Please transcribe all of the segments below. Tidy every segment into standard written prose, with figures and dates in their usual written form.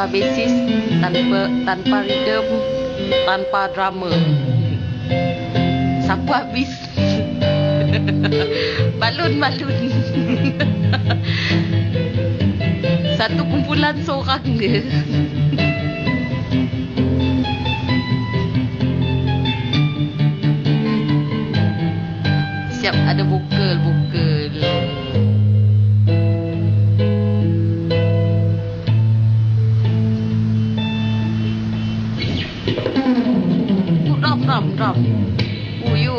tanpa basis, tanpa rhythm, tanpa drama. Sapu habis. Balun-balun. Satu kumpulan seorang dia. Siap ada vokal-vokal. Ram. Uyu.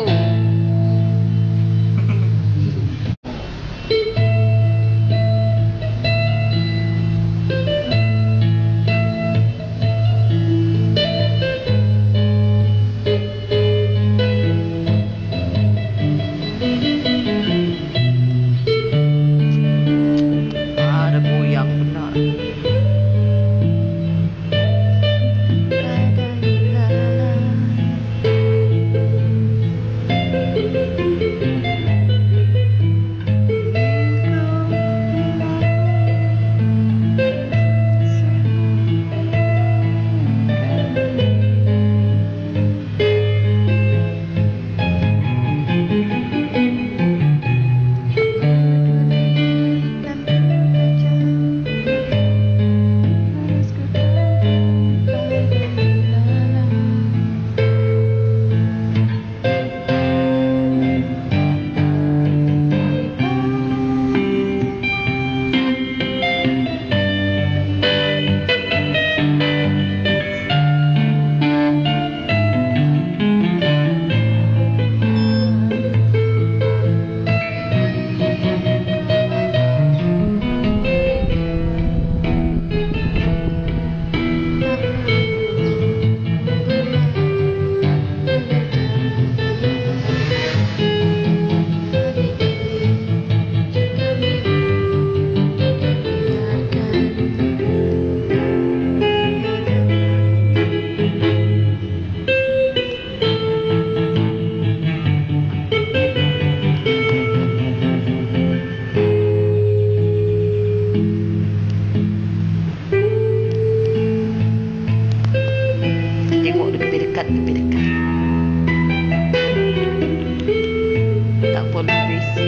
Lebih dekat. Tak pun habis.